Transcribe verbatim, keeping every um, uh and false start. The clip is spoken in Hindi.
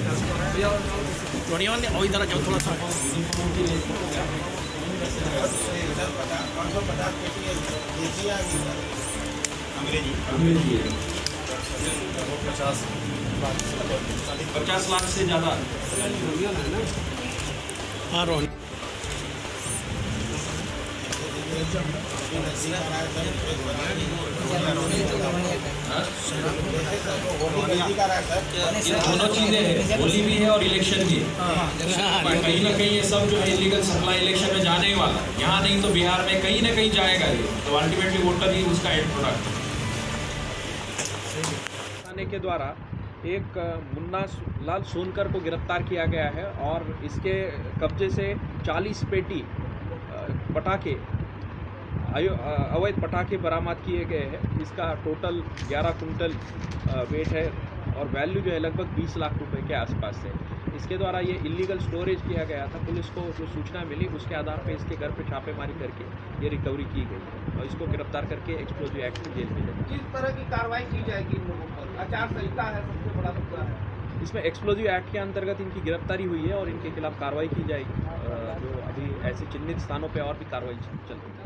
बढ़िया ने और इधर जाओ थोड़ा सा अंग्रेजी पचास पचास लाख से ज़्यादा हाँ रोहन दोनों चीज़ें हैं, होली भी है और इलेक्शन भी है। कहीं ना कहीं ये सब जो है इलीगल सप्लाई इलेक्शन में जाने ही वाला, यहाँ नहीं तो बिहार में कहीं ना कहीं जाएगा ये, तो अल्टीमेटली वोटर ही उसका एंड प्रोडक्ट आने के द्वारा एक मुन्ना लाल सोनकर को गिरफ्तार किया गया है और इसके कब्जे से चालीस पेटी पटाखे अवैध पटाखे बरामद किए गए हैं। इसका टोटल ग्यारह कुंटल वेट है और वैल्यू जो है लगभग बीस लाख रुपए के आसपास है। इसके द्वारा ये इलीगल स्टोरेज किया गया था। पुलिस को जो सूचना मिली उसके आधार पर इसके घर पर छापेमारी करके ये रिकवरी की गई और इसको गिरफ्तार करके एक्सप्लोजिव एक्ट में जेल भेजा। किस तरह की कार्रवाई की जाएगी इन लोगों पर? आचार संहिता है सबसे बड़ा मुद्दा है। इसमें एक्सप्लोजिव एक्ट के अंतर्गत इनकी गिरफ्तारी हुई है और इनके खिलाफ कार्रवाई की जाएगी। जो अभी ऐसे चिन्हित स्थानों पर और भी कार्रवाई चल रही है।